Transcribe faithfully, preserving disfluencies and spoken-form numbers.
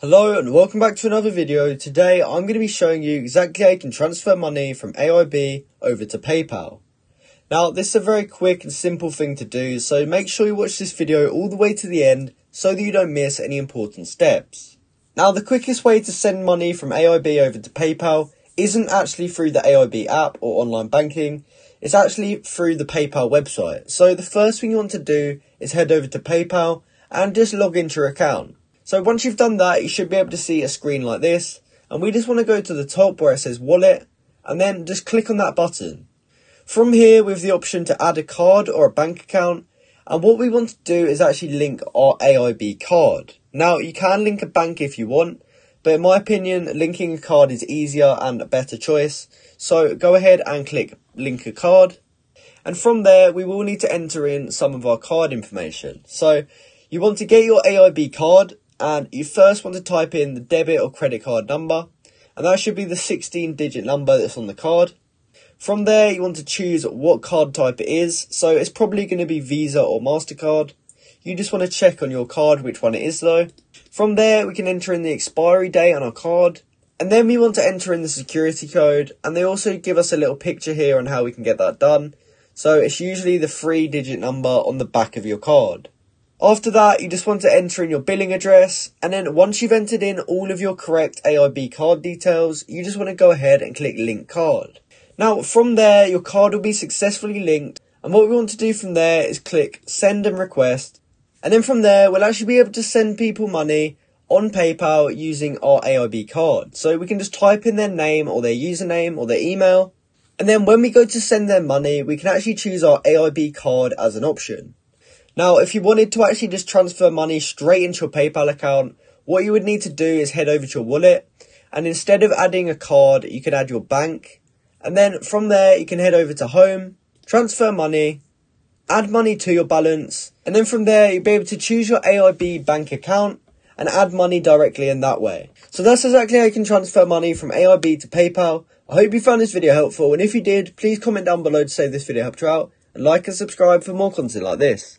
Hello and welcome back to another video. Today I'm going to be showing you exactly how you can transfer money from A I B over to PayPal. Now this is a very quick and simple thing to do, so make sure you watch this video all the way to the end so that you don't miss any important steps. Now the quickest way to send money from A I B over to PayPal isn't actually through the A I B app or online banking, it's actually through the PayPal website. So the first thing you want to do is head over to PayPal and just log into your account. So once you've done that, you should be able to see a screen like this, and we just want to go to the top where it says wallet and then just click on that button. From here we have the option to add a card or a bank account, and what we want to do is actually link our A I B card. Now you can link a bank if you want, but in my opinion linking a card is easier and a better choice. So go ahead and click link a card, and from there we will need to enter in some of our card information. So you want to get your A I B card, and you first want to type in the debit or credit card number, and that should be the sixteen digit number that's on the card. From there you want to choose what card type it is, so it's probably going to be Visa or MasterCard. You just want to check on your card which one it is though. From there we can enter in the expiry date on our card, and then we want to enter in the security code, and they also give us a little picture here on how we can get that done. So it's usually the three digit number on the back of your card. After that, you just want to enter in your billing address, and then once you've entered in all of your correct A I B card details, you just want to go ahead and click link card. Now from there, your card will be successfully linked, and what we want to do from there is click send and request, and then from there, we'll actually be able to send people money on PayPal using our A I B card. So we can just type in their name or their username or their email, and then when we go to send their money, we can actually choose our A I B card as an option. Now, if you wanted to actually just transfer money straight into your PayPal account, what you would need to do is head over to your wallet, and instead of adding a card, you can add your bank. And then from there, you can head over to home, transfer money, add money to your balance. And then from there, you'll be able to choose your A I B bank account and add money directly in that way. So that's exactly how you can transfer money from A I B to PayPal. I hope you found this video helpful. And if you did, please comment down below to say this video helped you out, and like and subscribe for more content like this.